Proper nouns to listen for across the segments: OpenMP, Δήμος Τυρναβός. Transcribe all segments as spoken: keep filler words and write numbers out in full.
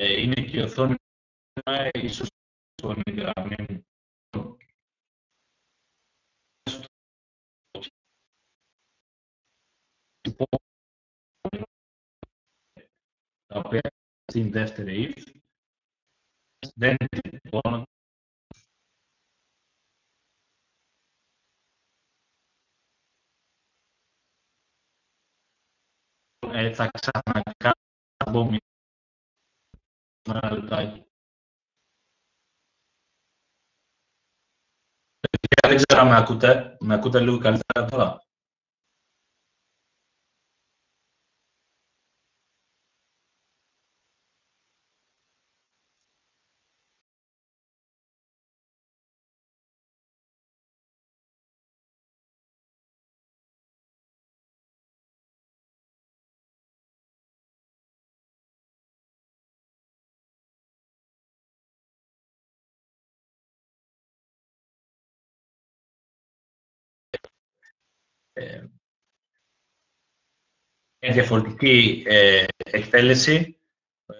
ε, είναι και η οθόνη ίσως των γραμμένων. Τα οποία στην δεύτερη if δεν είναι. Θα ξανακάνω από μία λεπτάκι. Δεν ξέρω αν με ακούτε. Με ακούτε λίγο καλύτερα τώρα. Είναι διαφορετική ε, εκτέλεση,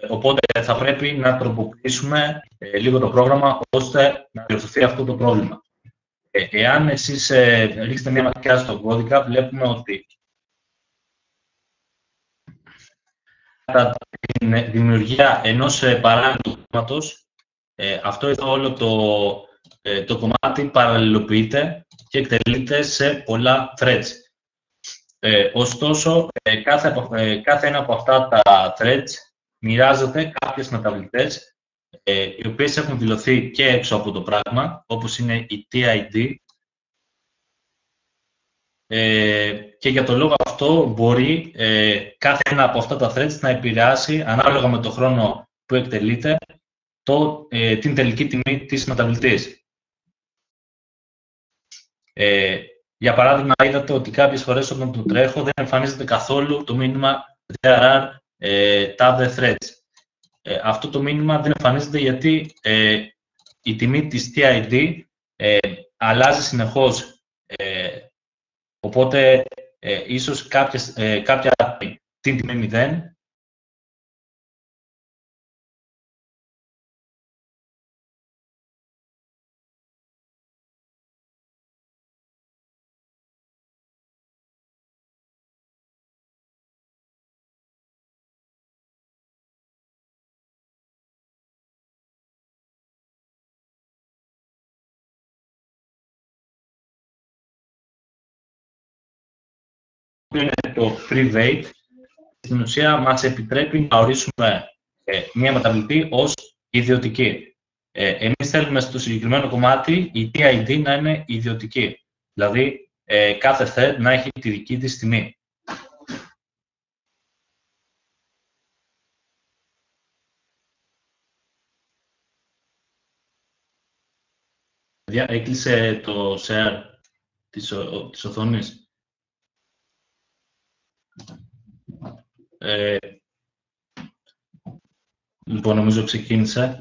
οπότε θα πρέπει να τροποποιήσουμε ε, λίγο το πρόγραμμα ώστε να διορθωθεί αυτό το πρόβλημα. Ε, εάν εσείς ε, ρίξετε μια ματιά στον κώδικα, βλέπουμε ότι κατά τη δημιουργία ενός ε, παράλληλου κόμματος, ε, αυτό εδώ όλο το, ε, το κομμάτι παραλληλοποιείται και εκτελείται σε πολλά threads. Ε, ωστόσο, ε, κάθε, ε, κάθε ένα από αυτά τα threads μοιράζεται κάποιες μεταβλητές, ε, οι οποίες έχουν δηλωθεί και έξω από το πράγμα, όπως είναι η τι άι ντι. Ε, και για τον λόγο αυτό μπορεί ε, κάθε ένα από αυτά τα threads να επηρεάσει, ανάλογα με τον χρόνο που εκτελείται, το, ε, την τελική τιμή της μεταβλητής. Ε, για παράδειγμα, είδατε ότι κάποιες φορές όταν το τρέχω δεν εμφανίζεται καθόλου το μήνυμα there are ε, tab threads. Ε, αυτό το μήνυμα δεν εμφανίζεται γιατί ε, η τιμή της τι άι ντι ε, αλλάζει συνεχώς. Ε, οπότε, ε, ίσως κάποιες, ε, κάποια την τιμή μηδέν, είναι το free weight, στην ουσία μας επιτρέπει να ορίσουμε ε, μία μεταβλητή ως ιδιωτική. Ε, εμείς θέλουμε στο συγκεκριμένο κομμάτι η τι άι ντι να είναι ιδιωτική, δηλαδή ε, κάθε thread να έχει τη δική της τιμή. Έκλεισε το share της, ο, της οθόνης. Ε, λοιπόν, νομίζω ξεκίνησε.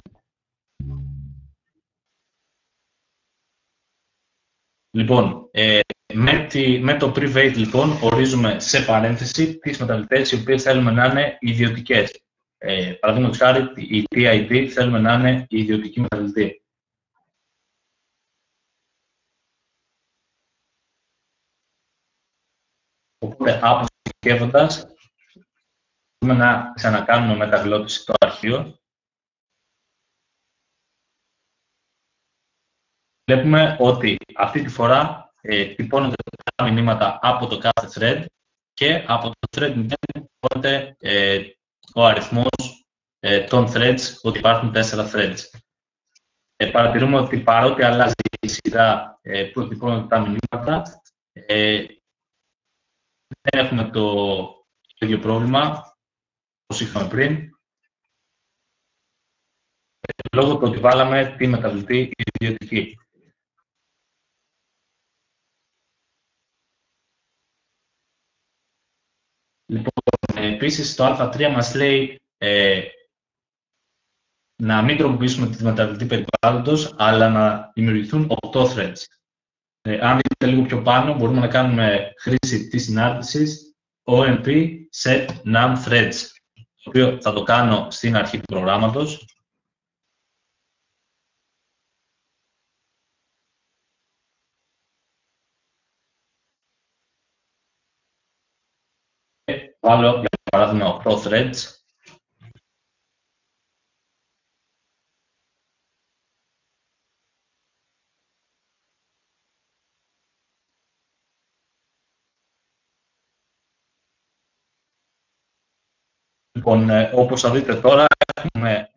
Λοιπόν, ε, με, τη, με το private, λοιπόν, ορίζουμε σε παρένθεση τις μεταβλητές οι οποίες θέλουμε να είναι ιδιωτικές. Ε, Παραδείγματος χάρη, η τι άι ντι θέλουμε να είναι η ιδιωτική μεταβλητή. Οπότε, αποθηκεύοντας, μπορούμε να ξανακάνουμε μεταγλώτηση το αρχείο. Βλέπουμε ότι αυτή τη φορά ε, τυπώνονται τα μηνύματα από το κάθε thread και από το thread μηδέν τυπώνεται ε, ο αριθμός ε, των threads, ότι υπάρχουν τέσσερα threads. Ε, παρατηρούμε ότι παρότι αλλάζει η σειρά ε, που τυπώνονται τα μηνύματα, ε, δεν έχουμε το ίδιο πρόβλημα όπως είχαμε πριν, λόγω του ότι βάλαμε τη μεταβλητή ιδιωτική. Λοιπόν, επίσης το α τρία μας λέει ε, να μην τροποποιήσουμε τη μεταβλητή περιβάλλοντος, αλλά να δημιουργηθούν οκτώ threads. Ε, αν δείτε λίγο πιο πάνω, μπορούμε να κάνουμε χρήση της συνάρτησης ο εμ πι set num threads. το οποίο θα το κάνω στην αρχή του προγράμματος. Βάλω, για παράδειγμα, pro-threads. Λοιπόν, όπως θα δείτε τώρα, έχουμε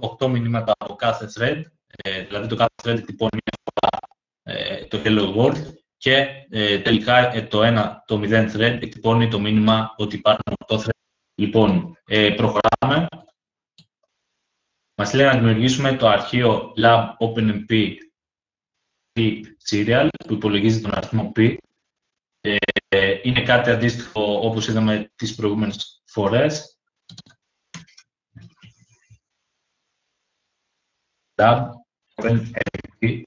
οκτώ μηνύματα από κάθε thread, δηλαδή το κάθε thread τυπώνει μία φορά το hello world και τελικά το ένα, το μηδέν thread τυπώνει το μήνυμα ότι υπάρχουν οκτώ thread. Λοιπόν, προχωράμε. Μας λέει να δημιουργήσουμε το αρχείο lab openmp serial που υπολογίζει τον αριθμό p. Είναι κάτι αντίστοιχο όπως είδαμε τις προηγούμενες φορές. Lab, openmp.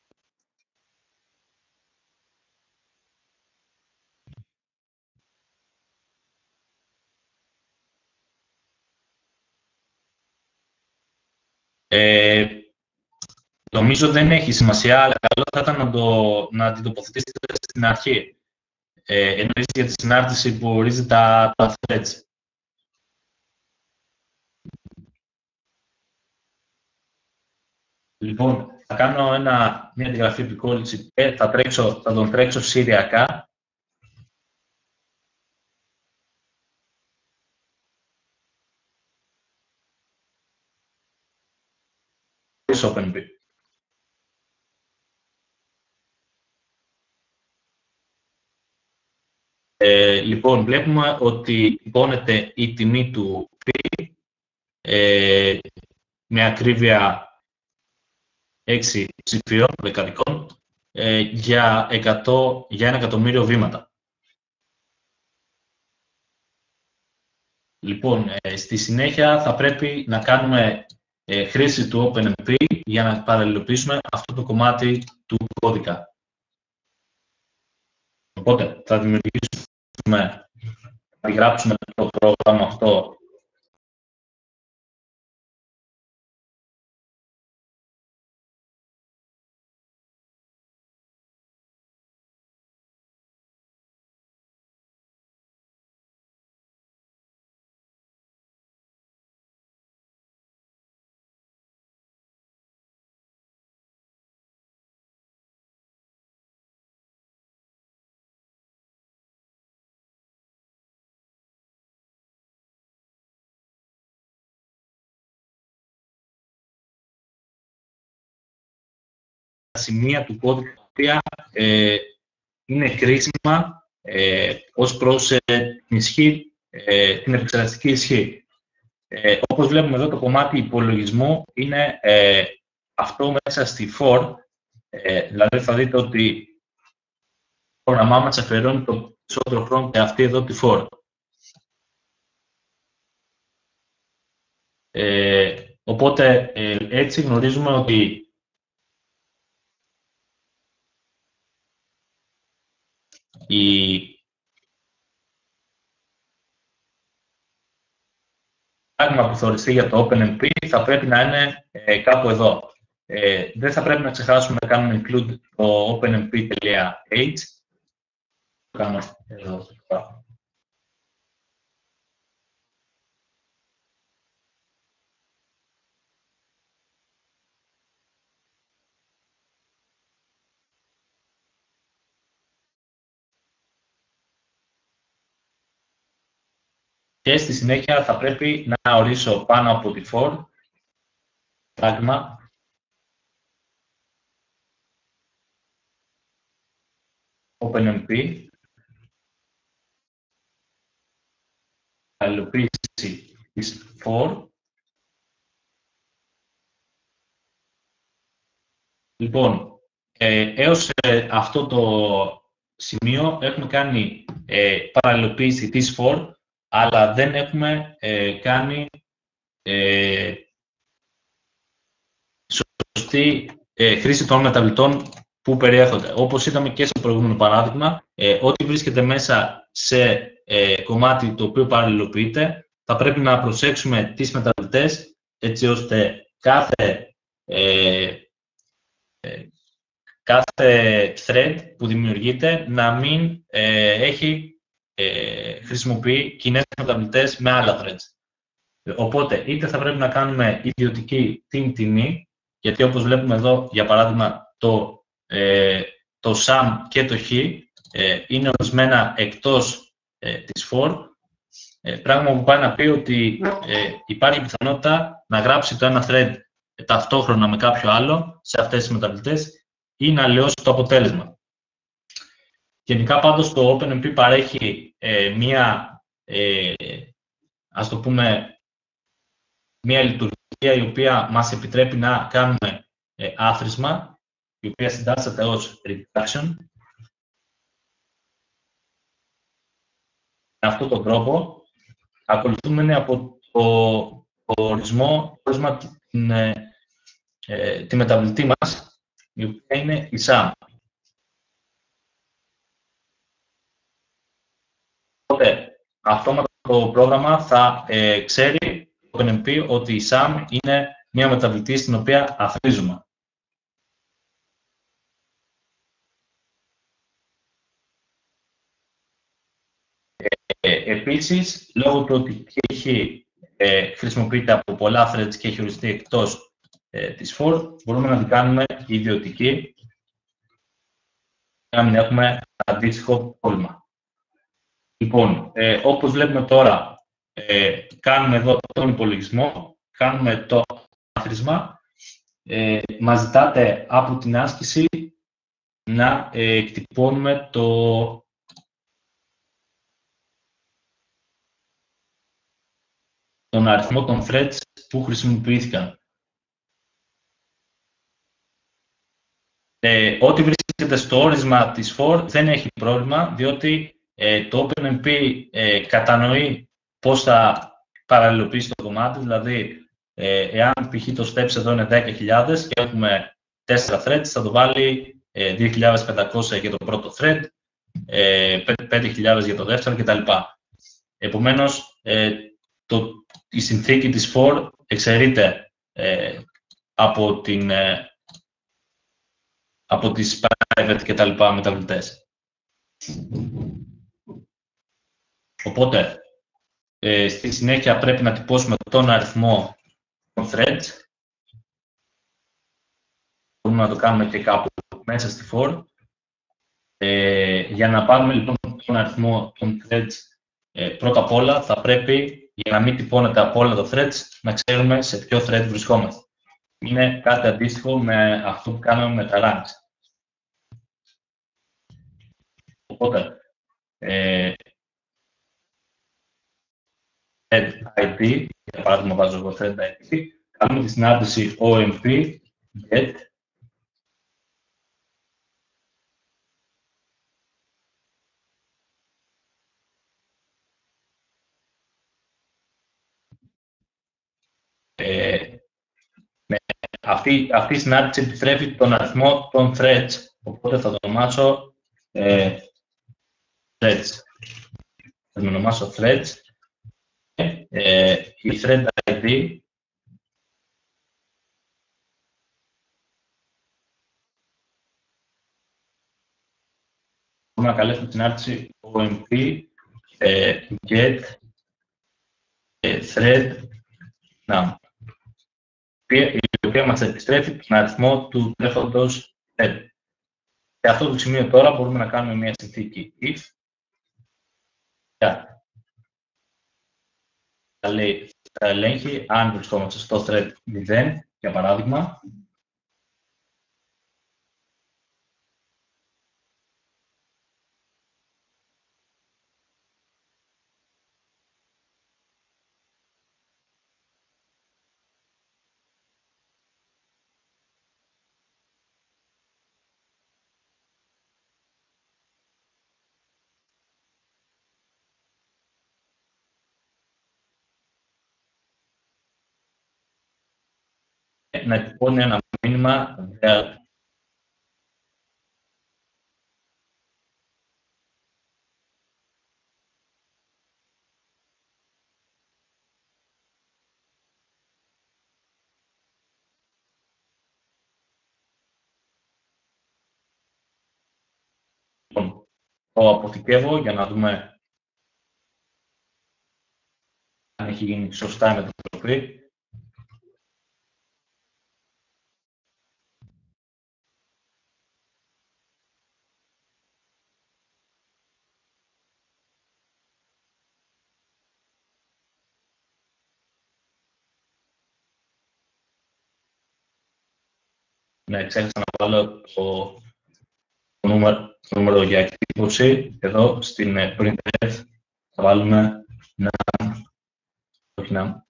Ε, νομίζω δεν έχει σημασία, αλλά καλό θα ήταν να, το, να την τοποθετήσετε στην αρχή. Ε, εννοείς για τη συνάρτηση που ορίζει τα, τα threads. Λοιπόν, θα κάνω ένα, μια αντιγραφή επικόλληση και θα, τρέξω, θα τον τρέξω σειριακά. OpenMP. Ε, λοιπόν, βλέπουμε ότι τυπώνεται η τιμή του P ε, με ακρίβεια έξι ψηφίων δεκαδικών ε, για, εκατό, για ένα εκατομμύριο βήματα. Λοιπόν, ε, στη συνέχεια θα πρέπει να κάνουμε ε, χρήση του OpenMP για να παραλληλοποιήσουμε αυτό το κομμάτι του κώδικα. Οπότε, θα δημιουργήσουμε να γράψουμε το πρόγραμμα αυτό. Σημεία του κώδικα τα οποία ε, είναι κρίσιμα ε, ως προς ε, την, ισχύ, ε, την επεξεργαστική ισχύ. Ε, όπως βλέπουμε εδώ, το κομμάτι υπολογισμού είναι ε, αυτό μέσα στη for, ε, δηλαδή θα δείτε ότι το πρόγραμμά μας αφαιρώνει το περισσότερο χρόνο και αυτή εδώ τη for. Ε, οπότε ε, έτσι γνωρίζουμε ότι η πράγμα που θα οριστεί για το OpenMP θα πρέπει να είναι ε, κάπου εδώ. Ε, δεν θα πρέπει να ξεχάσουμε να κάνουμε include το openmp.h. Το κάνω εδώ. Και στη συνέχεια θα πρέπει να ορίσω πάνω από τη for πράγμα OpenMP αλληλοποίηση της for. Λοιπόν, ε, έως ε, αυτό το σημείο έχουμε κάνει ε, παραλληλοποίηση της for, αλλά δεν έχουμε ε, κάνει ε, σωστή ε, χρήση των μεταβλητών που περιέχονται. Όπως είδαμε και στο προηγούμενο παράδειγμα, ε, ό,τι βρίσκεται μέσα σε ε, κομμάτι το οποίο παραλληλοποιείται, θα πρέπει να προσέξουμε τις μεταβλητές, έτσι ώστε κάθε, ε, ε, κάθε thread που δημιουργείται να μην ε, έχει ε, χρησιμοποιεί κοινές μεταβλητές με άλλα threads. Οπότε, είτε θα πρέπει να κάνουμε ιδιωτική την τιμή, γιατί όπως βλέπουμε εδώ, για παράδειγμα, το, ε, το sum και το h ε, είναι ορισμένα εκτός ε, της for, ε, πράγμα που πάει να πει ότι ε, υπάρχει πιθανότητα να γράψει το ένα thread ταυτόχρονα με κάποιο άλλο σε αυτές τις μεταβλητές ή να αλλοιώσει το αποτέλεσμα. Γενικά, πάντως, το OpenMP παρέχει ε, μία, ε, ας το πούμε, μία λειτουργία η οποία μας επιτρέπει να κάνουμε ε, άθροισμα, η οποία συντάσσεται ως reduction. Με αυτόν τον τρόπο, ακολουθούμενοι από το, το ορισμό, ορισμό την, ε, τη μεταβλητή μας, η οποία είναι η sum. Οπότε, αυτόματα το πρόγραμμα θα ε, ξέρει OpenMP ότι η sum είναι μια μεταβλητή στην οποία αθροίζουμε. Ε, επίσης, λόγω του ότι έχει, ε, χρησιμοποιείται από πολλά threads και έχει οριστεί εκτός ε, της for, μπορούμε να την κάνουμε ιδιωτική, να μην έχουμε αντίστοιχο πρόβλημα. Λοιπόν, ε, όπως βλέπουμε τώρα, Ε, κάνουμε εδώ τον υπολογισμό, κάνουμε το άθροισμα. Ε, μας ζητάτε από την άσκηση να ε, εκτυπώνουμε το, τον αριθμό των threads που χρησιμοποιήθηκαν. Ε, ό,τι βρίσκεται στο όρισμα της for δεν έχει πρόβλημα, διότι ε, το OpenMP ε, κατανοεί πώς θα παραλληλοποιήσει το κομμάτι, δηλαδή ε, εάν π.χ. το steps εδώ είναι δέκα χιλιάδες και έχουμε τέσσερα threads, θα το βάλει ε, δύο χιλιάδες πεντακόσια για το πρώτο thread, ε, πέντε χιλιάδες για το δεύτερο κτλ. Επομένως, ε, το, η συνθήκη της for εξαιρείται ε, από, την, ε, από τις private κτλ. Μεταβλητές. Οπότε, Ε, στη συνέχεια πρέπει να τυπώσουμε τον αριθμό των threads. Μπορούμε να το κάνουμε και κάπου μέσα στη for. Ε, για να πάρουμε λοιπόν τον αριθμό των threads, ε, πρώτα απ' όλα θα πρέπει, για να μην τυπώνεται από όλα τα threads, να ξέρουμε σε ποιο thread βρισκόμαστε. Είναι κάτι αντίστοιχο με αυτό που κάναμε με τα ranks. Οπότε, ε, thread άι ντι, για παράδειγμα βάζω εγώ thread άι ντι, κάνουμε τη συνάρτηση omp get ε, με αυτή, αυτή η συνάρτηση επιτρέπει τον αριθμό των threads, οπότε θα το ονομάσω ε, threads. Θα το ονομάσω threads. Ε, η thread άι ντι μπορούμε να καλέσουμε την άρτηση omp ε, get ε, thread num, η οποία μας επιστρέφει τον αριθμό του τρέχοντος thread. Σε αυτό το σημείο τώρα μπορούμε να κάνουμε μια συνθήκη if yeah. Θα, λέει, θα ελέγχει αν βρισκόμαστε στο thread μηδέν, για παράδειγμα. Να τυπώνει ένα μήνυμα there. το αποθηκεύω για να δούμε αν έχει γίνει σωστά η μετατροπή. Ναι, ξέχασα να βάλω το νούμερο, το νούμερο για εκτύπωση. Εδώ στην printf θα βάλουμε να. Όχι να.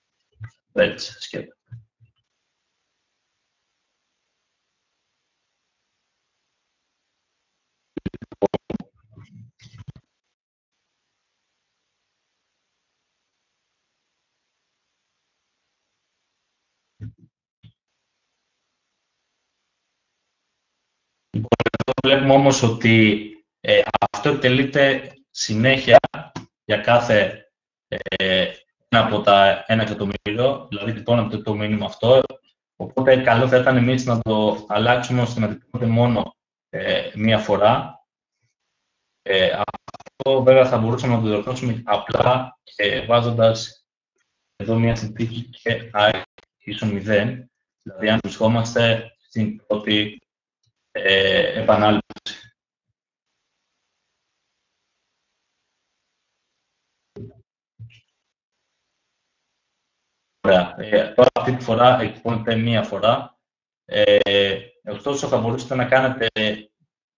Έτσι, σκέτο. Βλέπουμε όμως ότι ε, αυτό εκτελείται συνέχεια για κάθε ε, ένα από τα ένα εκατομμύριο, δηλαδή τυπώνεται το μήνυμα αυτό, οπότε καλό θα ήταν εμείς να το αλλάξουμε ώστε να τυπώνεται μόνο ε, μία φορά. Ε, αυτό βέβαια θα μπορούσαμε να το διορθώσουμε απλά ε, βάζοντας εδώ μία συνθήκη και i ίσον μηδέν, δηλαδή αν βρισκόμαστε στην πρώτη Ε, επανάληψη. Ωραία. Ε, τώρα αυτή τη φορά εκτυπώνεται μία φορά. Ε, ωστόσο θα μπορούσατε να κάνετε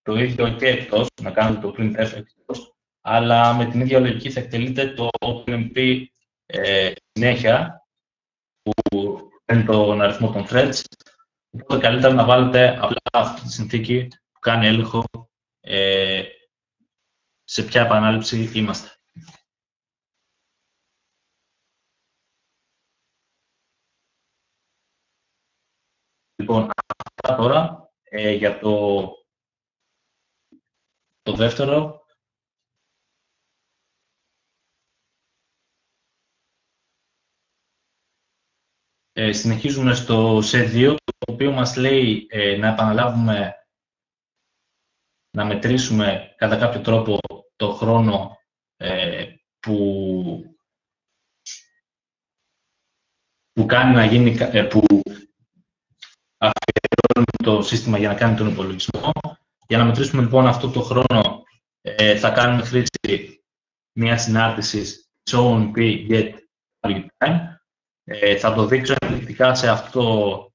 το ίδιο και εκτός, να κάνετε το printf εκτός, αλλά με την ίδια λογική θα εκτελείτε το OpenMP ε, συνέχεια, που παίρνει τον αριθμό των threads. Οπότε καλύτερα να βάλετε απλά αυτή τη συνθήκη που κάνει έλεγχο ε, σε ποια επανάληψη είμαστε. Λοιπόν, αυτά τώρα ε, για το, το δεύτερο. Ε, συνεχίζουμε στο σετ δύο, το οποίο μας λέει ε, να επαναλάβουμε, να μετρήσουμε κατά κάποιο τρόπο το χρόνο ε, που, που κάνει να γίνει, ε, που αφιερώνει το σύστημα για να κάνει τον υπολογισμό. Για να μετρήσουμε λοιπόν αυτό το χρόνο ε, θα κάνουμε χρήση μια συνάρτησης show on p get target time. Ε, θα το δείξω ενδεικτικά σε αυτό,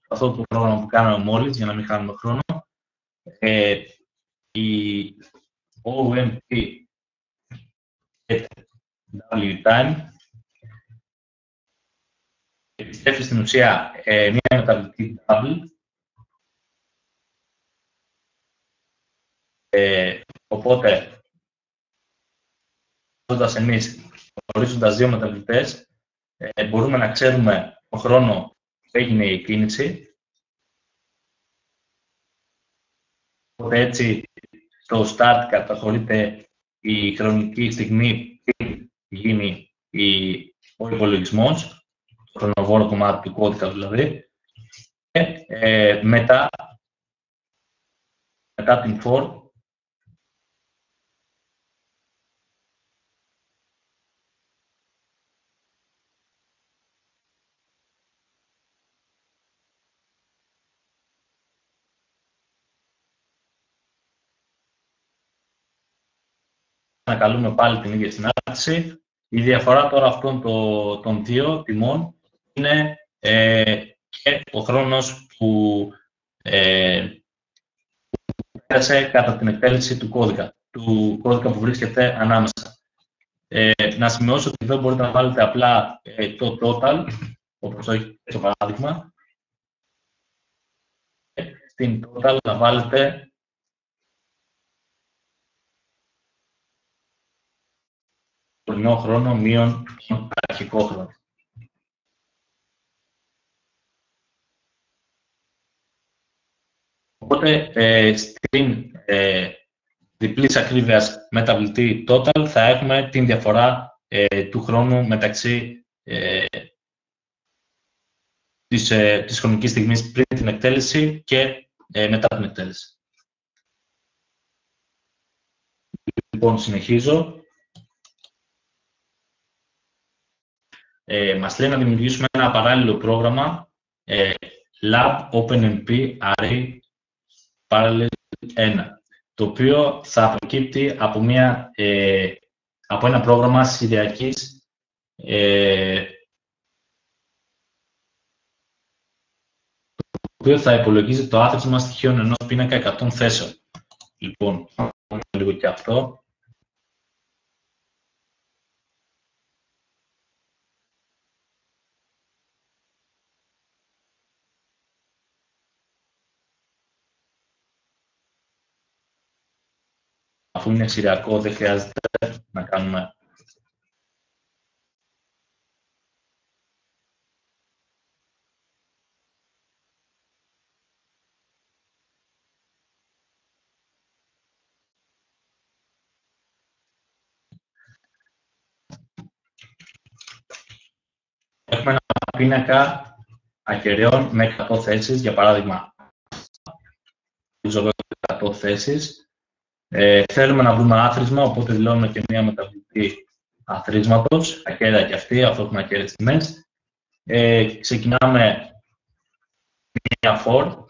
αυτό το πρόγραμμα που κάναμε μόλις, για να μην χάνουμε χρόνο. Ε, η OpenMP get W time επιστρέφει στην ουσία ε, μία μεταβλητή W. Ε, οπότε, ορίζοντας εμείς, ορίζοντας δύο μεταβλητές, Ε, μπορούμε να ξέρουμε τον χρόνο που έγινε η κίνηση. Οπότε έτσι στο start καταχωρείται η χρονική στιγμή πριν γίνει η, ο υπολογισμός, το χρονοβόρο κομμάτι του κώδικα δηλαδή. Και ε, μετά, μετά την for, ανακαλούμε πάλι την ίδια συνάρτηση. Η διαφορά τώρα αυτών το, των δύο τιμών είναι ε, και ο χρόνος που, ε, που πέρασε κατά την εκτέλεση του κώδικα, του κώδικα που βρίσκεται ανάμεσα. Ε, να σημειώσω ότι εδώ μπορείτε να βάλετε απλά ε, το total, όπως το έχει στο παράδειγμα. Ε, στην total να βάλετε τωρινό χρόνο μείον τον αρχικό χρόνο. Οπότε ε, στην ε, διπλής ακρίβειας μεταβλητή total θα έχουμε την διαφορά ε, του χρόνου μεταξύ ε, της, ε, της χρονικής στιγμής πριν την εκτέλεση και ε, μετά την εκτέλεση. Λοιπόν, συνεχίζω. Ε, μας λέει να δημιουργήσουμε ένα παράλληλο πρόγραμμα ε, Lab OpenMP Array Parallel ένα, το οποίο θα προκύπτει από, μια, ε, από ένα πρόγραμμα σχεδιακής ε, το οποίο θα υπολογίζει το άθροισμα στοιχείων ενός πίνακα εκατό θέσεων. Λοιπόν, θα δούμε λίγο και αυτό. Αφού είναι σειριακό, δεν χρειάζεται να κάνουμε έχουμε ένα πίνακα ακεραίων με εκατό θέσεις, για παράδειγμα, εκατό θέσεις. Ε, θέλουμε να βρούμε άθροισμα, οπότε δηλώνουμε και μία μεταβλητή αθροίσματος, ακέραια και αυτή, αφού έχουμε ακέραιες τιμές. Ε, ξεκινάμε μία for.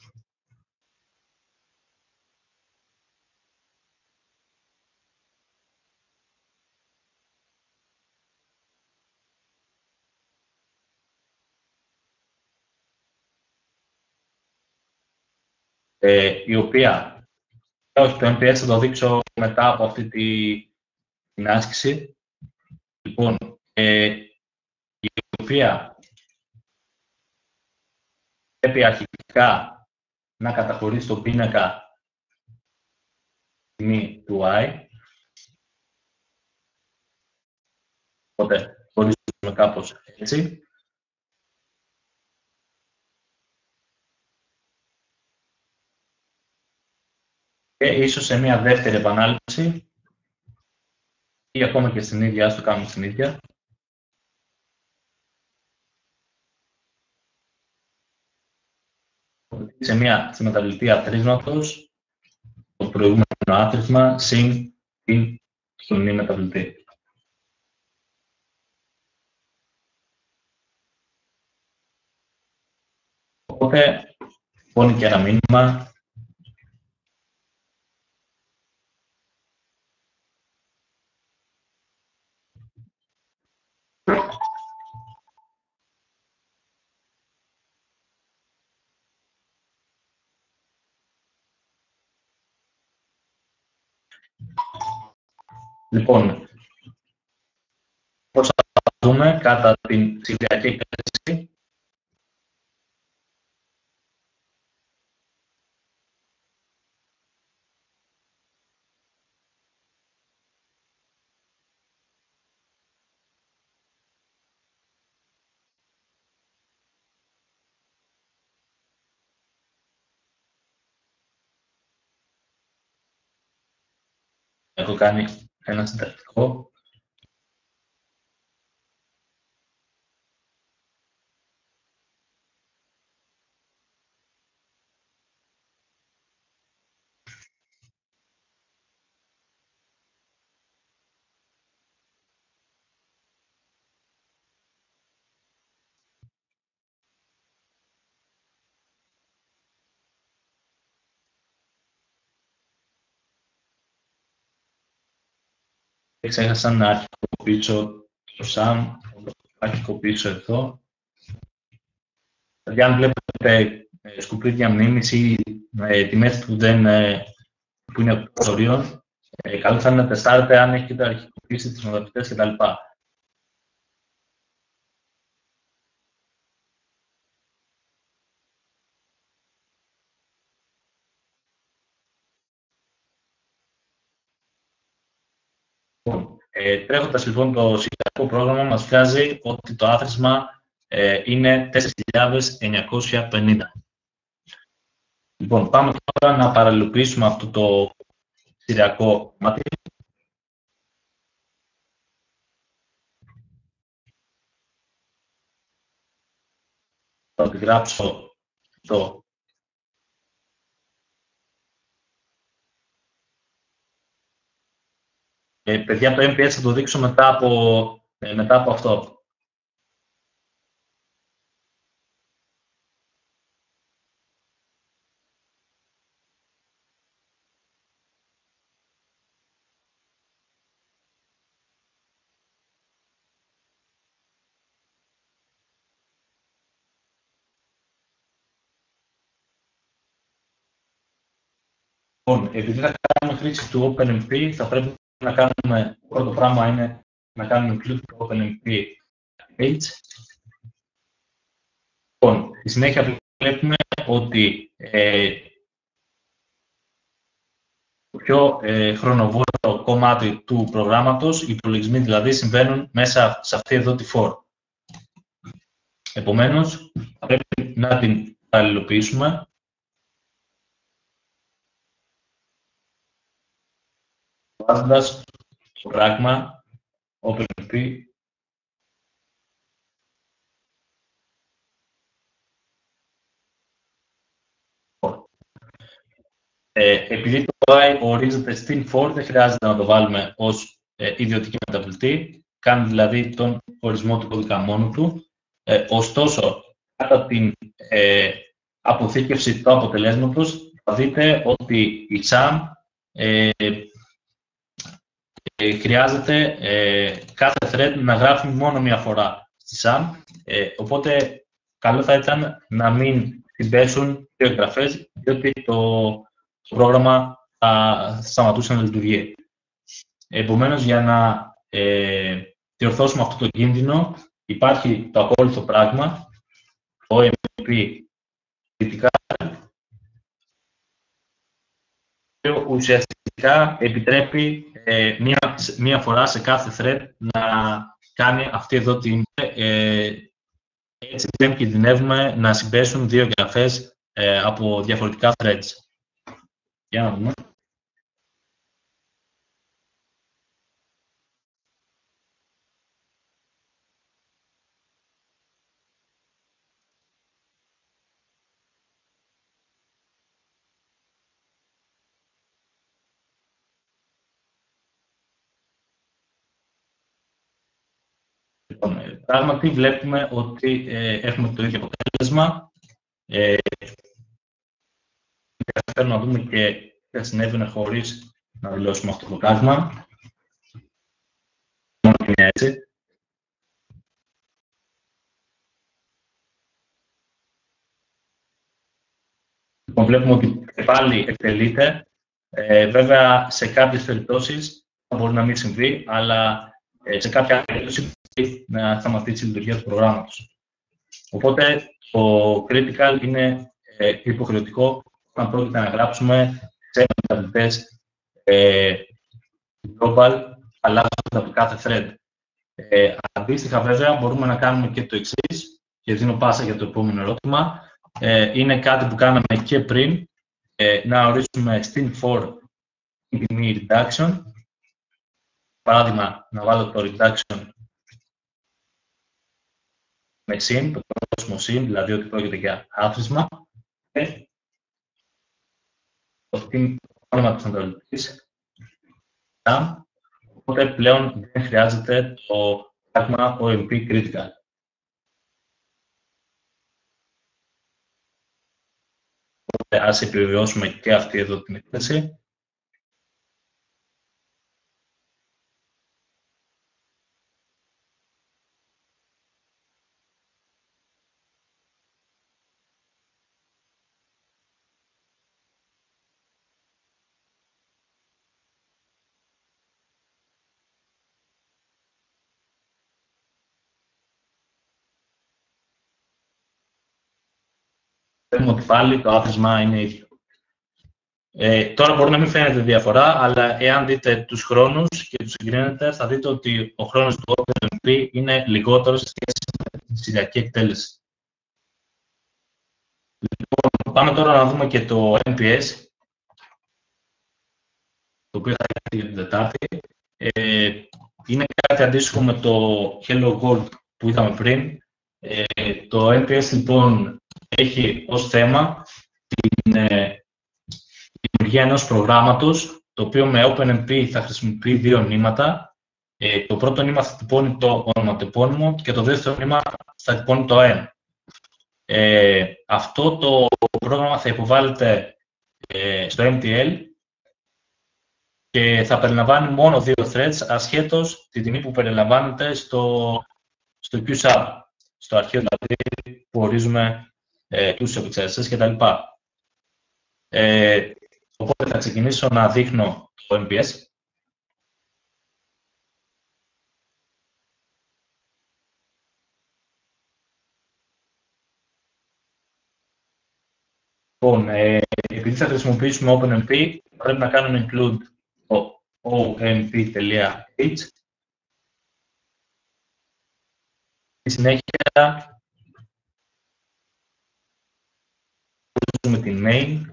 Ε, η οποία, όχι, το εμ πι ες θα το δείξω μετά από αυτή τη, την άσκηση. Λοιπόν, ε, η οποία πρέπει αρχικά να καταχωρήσει το πίνακα τιμή του I. Οπότε, χωρίζουμε κάπως έτσι. Και ίσως σε μία δεύτερη επανάληψη ή ακόμα και στην ίδια, ας το κάνουμε στην ίδια. Σε μία στη μεταβλητή αθροίσματος, το προηγούμενο άθροισμα, συν την χιονή μεταβλητή. Οπότε, πόνει και ένα μήνυμα. Λοιπόν, πώς θα δούμε κατά την ψηφιακή έκθεση. Έχω κάνει ένα συντακτικό. Ξέχασα να αρχικοποιήσω το Sam, αρχικοποιήσω εδώ. Αν βλέπετε σκουπίδια μνήμης ή τιμές που, που είναι προσωρίων, καλό θα είναι να τεστάρετε αν έχετε αρχικοποιήσει τις μεταβλητές κτλ. Ε, τρέχοντας λοιπόν το σχετικό πρόγραμμα, μας βγάζει ότι το άθροισμα ε, είναι τέσσερις χιλιάδες εννιακόσια πενήντα. Λοιπόν, πάμε τώρα να παραλληλοποιήσουμε αυτό το σχετικό κομμάτι. Θα επιγράψω το Ε, παιδιά, το εμ πι ες θα το δείξω μετά από, ε, μετά από αυτό. Λοιπόν, επειδή θα κάνουμε χρήση του OpenMP, θα πρέπει να κάνουμε, το πρώτο πράγμα είναι να κάνουμε click του OpenMP page. Λοιπόν, στη συνέχεια βλέπουμε ότι ε, το πιο ε, χρονοβόρο κομμάτι του προγράμματος, οι υπολογισμοί δηλαδή, συμβαίνουν μέσα σε αυτή εδώ τη for. Επομένως, θα πρέπει να την αλληλοποιήσουμε. Βάζοντας το πράγμα OpenMP ε, επειδή το άι ορίζεται στην for, δεν χρειάζεται να το βάλουμε ως ε, ιδιωτική μεταβλητή, κάνει δηλαδή τον ορισμό του κώδικα μόνο του. Ε, ωστόσο, κατά την ε, αποθήκευση του αποτελέσματος, θα δείτε ότι η sum ε, Ε, χρειάζεται ε, κάθε thread να γράφει μόνο μία φορά στη sum, ε, οπότε καλό θα ήταν να μην την πέσουν δύο εγγραφές, διότι το, το πρόγραμμα θα σταματούσε να λειτουργεί. Επομένως, για να ε, διορθώσουμε αυτό το κίνδυνο, υπάρχει το ακόλουθο πράγμα, το εμ πι δυτικά, το ουσιαστικό επιτρέπει ε, μία, μία φορά σε κάθε thread να κάνει αυτή εδώ την... Ε, έτσι δεν κινδυνεύουμε να συμπέσουν δύο εγγραφές ε, από διαφορετικά threads. Για να δούμε. Πράγματι, βλέπουμε ότι ε, έχουμε το ίδιο αποτέλεσμα. Ε, θέλω να δούμε και τι συνέβαινε χωρίς να δηλώσουμε αυτό το πράγμα. Μόνο και μια έτσι. Λοιπόν, βλέπουμε ότι πάλι εκτελείται. Ε, βέβαια, σε κάποιες περιπτώσεις θα μπορεί να μην συμβεί, αλλά ε, σε κάποια περίπτωση να σταματήσει η λειτουργία του προγράμματος. Οπότε, το critical είναι ε, υποχρεωτικό όταν πρόκειται να γράψουμε σε μεταβλητές ε, global, αλλάζοντας από κάθε thread. Ε, αντίστοιχα, βέβαια, μπορούμε να κάνουμε και το εξής, και δίνω πάσα για το επόμενο ερώτημα. Ε, είναι κάτι που κάναμε και πριν, ε, να ορίσουμε στην for την τιμή reduction. Παράδειγμα, να βάλω το reduction με συν, το πρόσημο συν, δηλαδή ότι πρόκειται για άθροισμα. Και το όνομα της μεταβλητής. Οπότε πλέον δεν χρειάζεται το πράγμα ο εμ πι critical. Οπότε ας επιβεβαιώσουμε και αυτή εδώ την έκθεση. Βλέπουμε ότι πάλι το άθροισμα είναι ίδιο. Ε, τώρα μπορεί να μην φαίνεται διαφορά, αλλά εάν δείτε τους χρόνους και τους συγκρίνετε, θα δείτε ότι ο χρόνος του OpenMP είναι λιγότερος σε σχέση με την ψηφιακή εκτέλεση. Λοιπόν, πάμε τώρα να δούμε και το εμ πι ες, το οποίο θα γίνει την Τετάρτη. Ε, είναι κάτι αντίστοιχο με το Hello World που είδαμε πριν. Ε, το εμ πι ες, λοιπόν, έχει ως θέμα την δημιουργία ενός προγράμματος το οποίο με OpenMP θα χρησιμοποιεί δύο νήματα. Ε, το πρώτο νήμα θα τυπώνει το ονοματεπώνυμο και το δεύτερο νήμα θα τυπώνει το εν. Ε, αυτό το πρόγραμμα θα υποβάλλεται ε, στο εμ τι ελ και θα περιλαμβάνει μόνο δύο threads ασχέτως τη τιμή που περιλαμβάνεται στο, στο Q S A B, στο αρχείο δηλαδή που ορίζουμε ε, τους επεξεργαστές κτλ. Ε, οπότε θα ξεκινήσω να δείχνω το εμ πι ες. Λοιπόν, ε, επειδή θα χρησιμοποιήσουμε OpenMP, πρέπει να κάνουμε include το omp.h. Στη συνέχεια, ορίζουμε την main,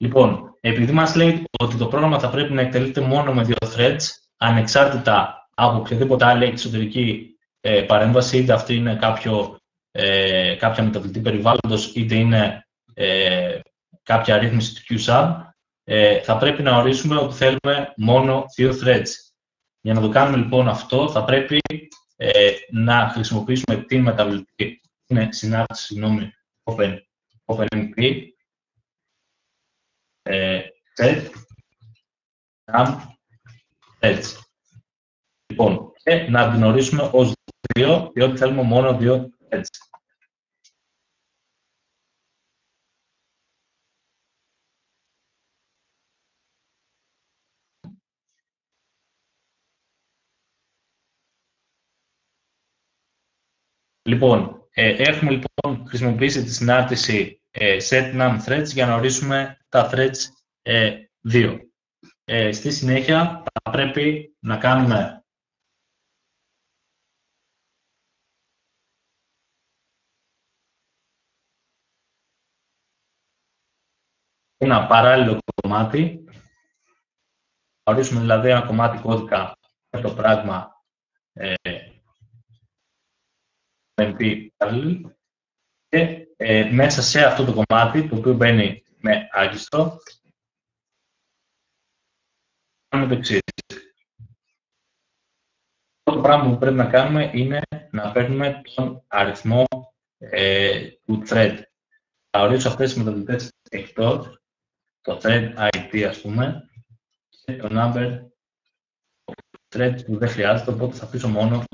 Λοιπόν, επειδή μας λέει ότι το πρόγραμμα θα πρέπει να εκτελείται μόνο με δύο threads, ανεξάρτητα από οποιαδήποτε άλλη εξωτερική ε, παρέμβαση, είτε αυτή είναι κάποιο, ε, κάποια μεταβλητή περιβάλλοντος, είτε είναι ε, κάποια ρύθμιση του Q S A B, ε, θα πρέπει να ορίσουμε ότι θέλουμε μόνο δύο threads. Για να το κάνουμε λοιπόν αυτό, θα πρέπει ε, να χρησιμοποιήσουμε την μεταβλητή, την συνάρτηση, συγγνώμη, open, OpenMP, ε, set, um, έτσι. Λοιπόν, και να την ορίσουμε ως δύο, διότι θέλουμε μόνο δύο έτσι. Λοιπόν, ε, έχουμε λοιπόν χρησιμοποιήσει τη συνάρτηση ε, setNumThreads για να ορίσουμε τα threads ε, δύο. Ε, στη συνέχεια θα πρέπει να κάνουμε ένα παράλληλο κομμάτι. Θα ορίσουμε δηλαδή ένα κομμάτι κώδικα με το πράγμα ε, εμ πι parallel και ε, μέσα σε αυτό το κομμάτι, το οποίο μπαίνει με άγκιστο, το εξής. Το πράγμα που πρέπει να κάνουμε είναι να παίρνουμε τον αριθμό ε, του thread. Θα ορίσω αυτές τις μεταβλητές εκτός, το thread άι ντι ας πούμε, και το number thread που δεν χρειάζεται, οπότε θα αφήσω μόνο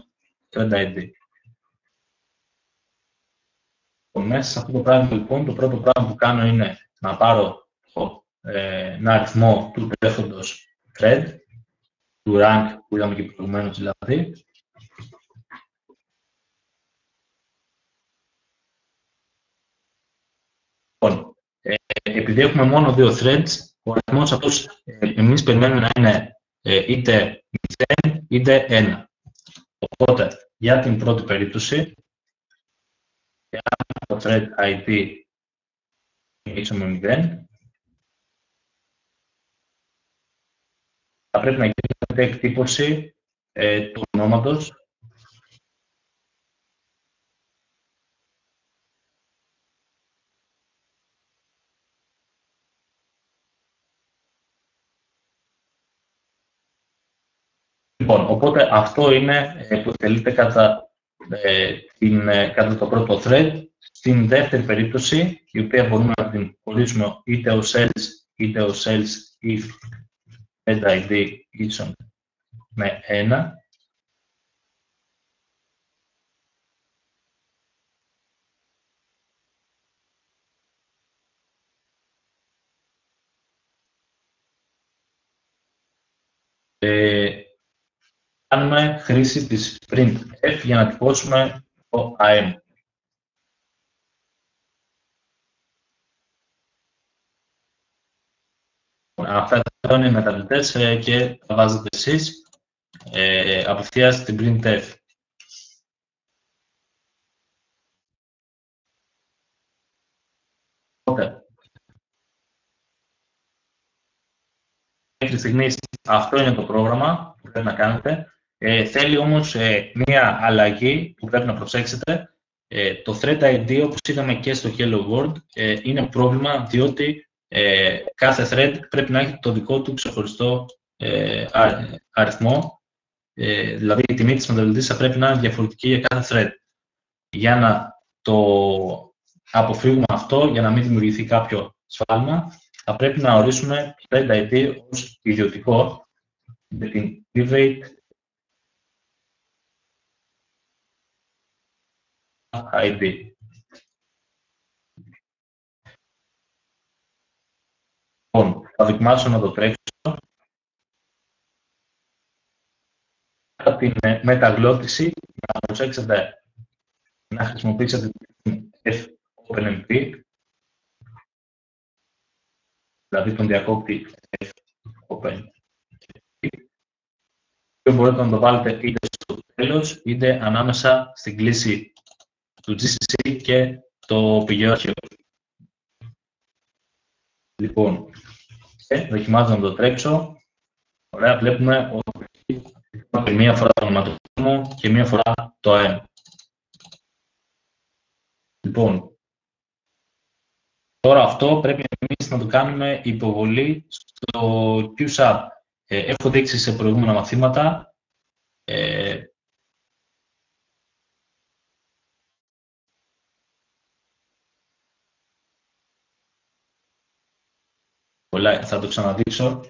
το thread άι ντι. Μέσα σε αυτό το πράγμα λοιπόν, το πρώτο πράγμα που κάνω είναι να πάρω το, ε, ένα αριθμό του τρέχοντος thread, του rank που είδαμε και προηγουμένως δηλαδή. Λοιπόν, ε, επειδή έχουμε μόνο δύο threads, ο αριθμός αυτός ε, εμείς περιμένουμε να είναι ε, είτε μηδέν είτε ένα. Οπότε, για την πρώτη περίπτωση, για το thread άι ντι ίσο με μηδέν, θα πρέπει να γίνεται εκτύπωση ε, του ονόματος λοιπόν, οπότε αυτό είναι ε, που εκτελείται κατά, ε, την, ε, κατά το πρώτο thread. Στην δεύτερη περίπτωση, η οποία μπορούμε να την ορίσουμε είτε ως else είτε ως else if thread άι ντι ίσον με ένα. Ε, κάνουμε χρήση της printf για να τυπώσουμε το am. Αυτά είναι οι μεταβλητές ε, και τα βάζετε εσείς ε, απευθείας στην printf. Okay. Μέχρι στιγμής αυτό είναι το πρόγραμμα που πρέπει να κάνετε. Ε, θέλει όμως ε, μία αλλαγή που πρέπει να προσέξετε. Ε, το thread άι ντι, όπως είδαμε και στο Hello World, ε, είναι πρόβλημα διότι ε, κάθε thread πρέπει να έχει το δικό του ξεχωριστό ε, αριθμό. Ε, δηλαδή, η τιμή της μεταβλητής θα πρέπει να είναι διαφορετική για κάθε thread. Για να το αποφύγουμε αυτό, για να μην δημιουργηθεί κάποιο σφάλμα, θα πρέπει να ορίσουμε thread άι ντι ως ιδιωτικό με την private άι ντι. Λοιπόν, θα δοκιμάσω να το τρέξω. Κατά την μεταγλώτηση, να προσέξετε να χρησιμοποιήσετε την OpenMP, δηλαδή τον διακόπτη OpenMP, και μπορείτε να το βάλετε είτε στο τέλος, είτε ανάμεσα στην κλίση του τζι σι σι και το πηγαίο αρχείο. Λοιπόν, ε, δοκιμάζω να το τρέξω. Ωραία, βλέπουμε ότι και μία φορά το ονοματοδρόμο και μία φορά το αέμ. Λοιπόν, τώρα αυτό πρέπει εμείς να το κάνουμε υποβολή στο Q SAP. Ε, έχω δείξει σε προηγούμενα μαθήματα. Ε, θα το ξαναδείξω.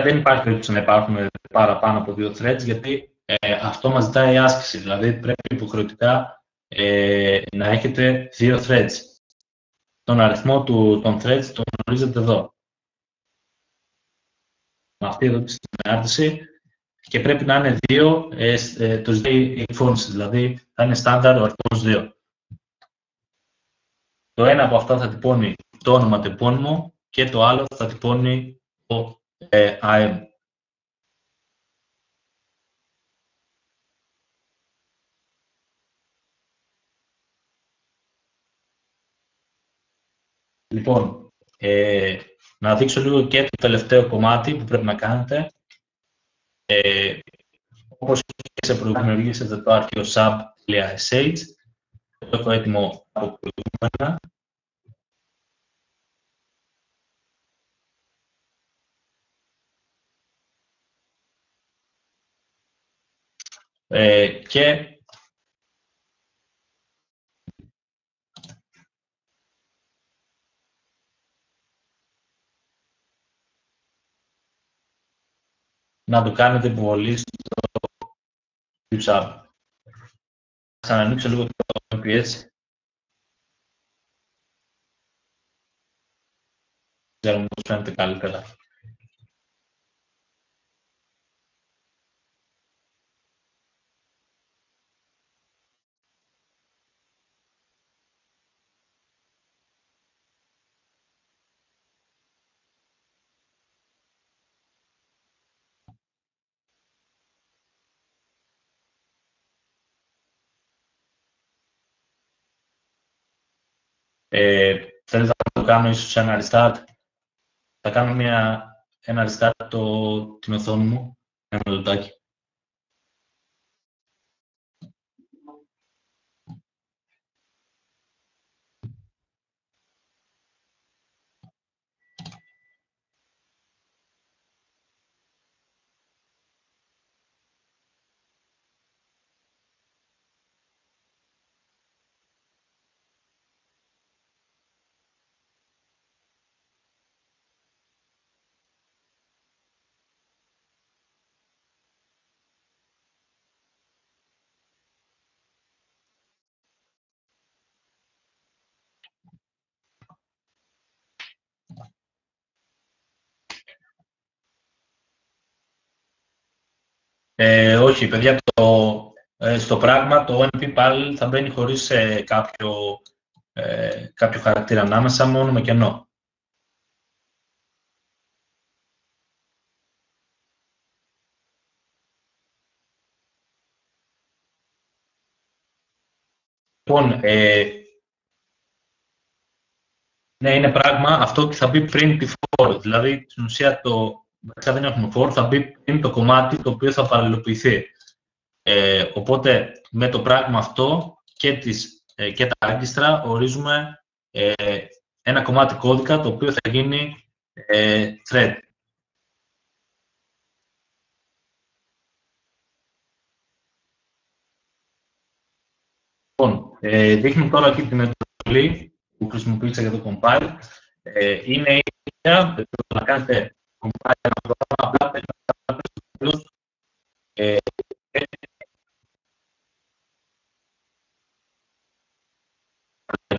Δεν υπάρχει περίπτωση να υπάρχουν παραπάνω από δύο threads, γιατί ε, αυτό μας ζητάει άσκηση. Δηλαδή, πρέπει υποχρεωτικά ε, να έχετε δύο threads. Τον αριθμό του, των threads τον γνωρίζετε εδώ. Με αυτή εδώ τη συνάρτηση. Και πρέπει να είναι δύο, ε, ε, το ζητάει εκφώνηση. Δηλαδή, θα είναι στάνταρ ο αριθμός δύο. Το ένα από αυτά θα τυπώνει το όνομα του επώνυμου και το άλλο θα τυπώνει το Ε, αέμ. Λοιπόν, ε, να δείξω λίγο και το τελευταίο κομμάτι που πρέπει να κάνετε. Ε, όπως και σε προηγούμενο, δημιουργήσετε το αρχείο sub.sh. Το έχω έτοιμο από προηγούμενα. Ε, και να το κάνετε υποβολή στο Q SAP. Θα ανοίξω λίγο το εμ πι ες. Ξέρουμε πώς φαίνεται καλύτερα. Ε, θέλετε να το κάνω ίσως ένα restart. Θα κάνω μια, ένα restart το, την οθόνη μου. Ένα λεπτάκι. Ε, όχι, παιδιά, το, ε, στο πράγμα το εμ πι πάλι θα μπαίνει χωρίς ε, κάποιο, ε, κάποιο χαρακτήρα ανάμεσα, μόνο με κενό. Λοιπόν, ε, Ναι, είναι πράγμα αυτό που θα μπει πριν τη for. Δηλαδή, στην ουσία, το δεν έχουμε for, θα μπει πριν το κομμάτι το οποίο θα παραλληλοποιηθεί. Ε, οπότε, με το πράγμα αυτό και, τις, ε, και τα άγκιστρα ορίζουμε ε, ένα κομμάτι κώδικα το οποίο θα γίνει ε, thread. Λοιπόν, ε, δείχνουμε τώρα εκεί την εντολή που χρησιμοποίησα για το compile. Ε, είναι η ίδια, δηλαδή να κάνετε compile ένα πρόγραμμα, απλά πρέπει να κάνετε στο τέλος. Ε,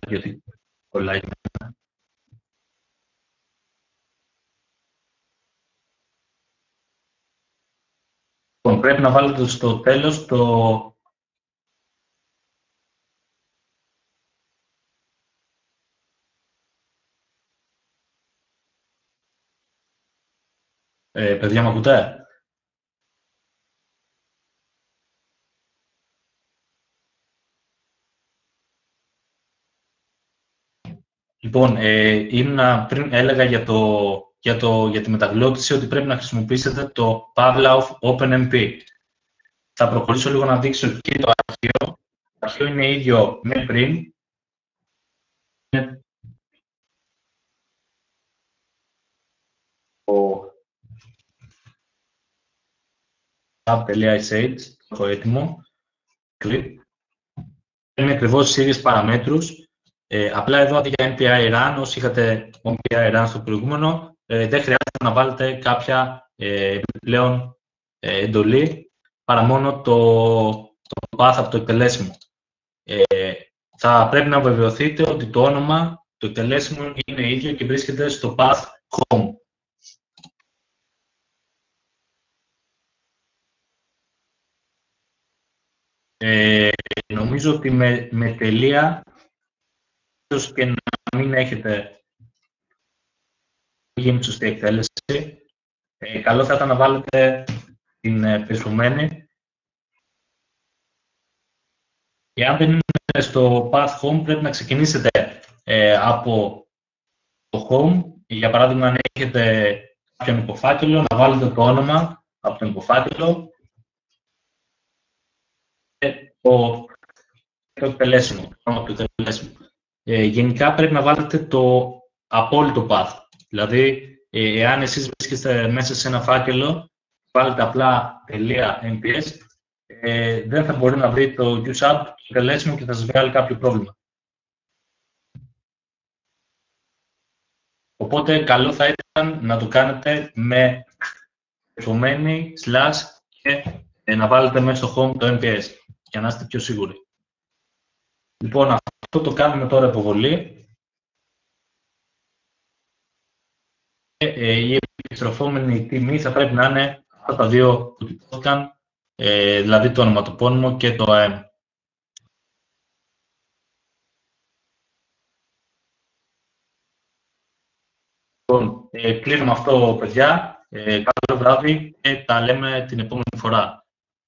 γιατί κολλάει με εμένα. Λοιπόν, πρέπει να βάλετε στο τέλος το... Ε, παιδιά, μ' ακούτε? Λοιπόν, ε, είναι, πριν έλεγα για, το, για, το, για τη μεταγλώτηση ότι πρέπει να χρησιμοποιήσετε το Pavlov OpenMP. Θα προχωρήσω λίγο να δείξω και το αρχείο. Το αρχείο είναι ίδιο με πριν. Tab.sh, το έτοιμο. Είναι ακριβώς οι ίδιες παραμέτρους. Ε, απλά εδώ αντί για npi run, όσοι είχατε npi run στο προηγούμενο, ε, δεν χρειάζεται να βάλετε κάποια ε, επιπλέον ε, εντολή, παρά μόνο το, το path από το εκτελέσιμο. Ε, θα πρέπει να βεβαιωθείτε ότι το όνομα του εκτελέσιμου είναι ίδιο και βρίσκεται στο path home. Ε, νομίζω ότι με, με τελεία ίσως και να μην έχετε γίνει σωστή εκτέλεση. Ε, καλό θα ήταν να βάλετε την ε, πεσουμένη. Και αν δεν είναι στο path home, πρέπει να ξεκινήσετε ε, από το home. Για παράδειγμα, αν έχετε κάποιον υποφάκελο, να βάλετε το όνομα από τον υποφάκελο και το εκτελέσιμο. Ε, γενικά πρέπει να βάλετε το απόλυτο path. Δηλαδή, ε, εάν εσείς βρίσκεστε μέσα σε ένα φάκελο, βάλετε απλά .nps, ε, δεν θα μπορεί να βρει το useApp το εκτελέσιμο και θα σας βγάλει κάποιο πρόβλημα. Οπότε, καλό θα ήταν να το κάνετε με δεδομένη slash και ε, να βάλετε μέσα στο home το nps, για να είστε πιο σίγουροι. Λοιπόν, αυτό το κάνουμε τώρα υποβολή. Ε, ε, η επιστροφόμενη τιμή θα πρέπει να είναι αυτά τα δύο που τυπώθηκαν, ε, δηλαδή το ονοματοπώνυμο και το εμ. Λοιπόν, ε, κλείνουμε αυτό, παιδιά. Ε, καλό βράδυ και τα λέμε την επόμενη φορά.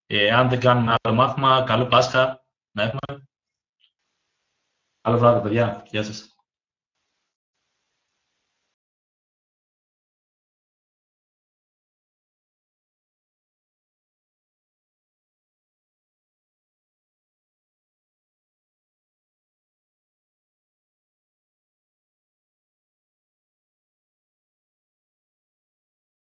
Ε, αν δεν κάνουμε άλλο μάθημα, καλό Πάσχα να έχουμε. Καλό βράδυ, παιδιά. Γεια σας.